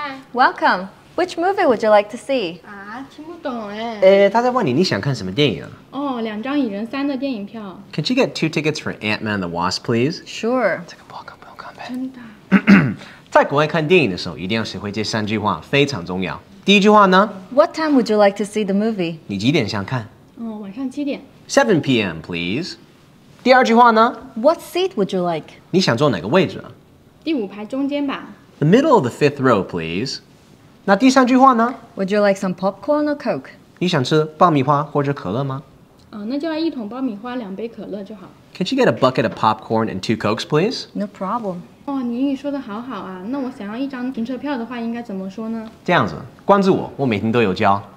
Hi. Welcome. Which movie would you like to see? 啊，听不懂哎。他在问你想看什么电影。哦，两张蚁人三的电影票。Can she get 2 tickets for Ant-Man and the Wasp, please? Sure. 这个报告不用看呗。真的。在国外看电影的时候，一定要学会这3句话，非常重要。第一句话呢 ？What time would you like to see the movie? 你几点想看？哦，晚上7点。7 p.m. please. 第二句话呢 ？What seat would you like? 你想坐哪个位置啊？第5排中间吧。The middle of the 5th row, please. 那第3句话呢 ？Would you like some popcorn or Coke? 你想吃爆米花或者可乐吗？啊，那就来1桶爆米花，2杯可乐就好。Can she get a bucket of popcorn and 2 Cokes, please? No problem. 哦，你英语说的好好啊。那我想要1张停车票的话，应该怎么说呢？这样子，关注我，我每天都有教。